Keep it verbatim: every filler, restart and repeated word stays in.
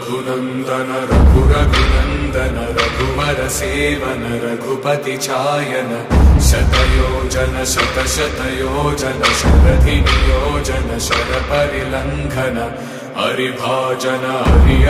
रघुनंदन रघुरघुनंदन रघुवर सेवन रघुपति छायन शतयोजन शतशतयोजन शरधि नियोजन शर परिलंघन हरिभाजन हरि।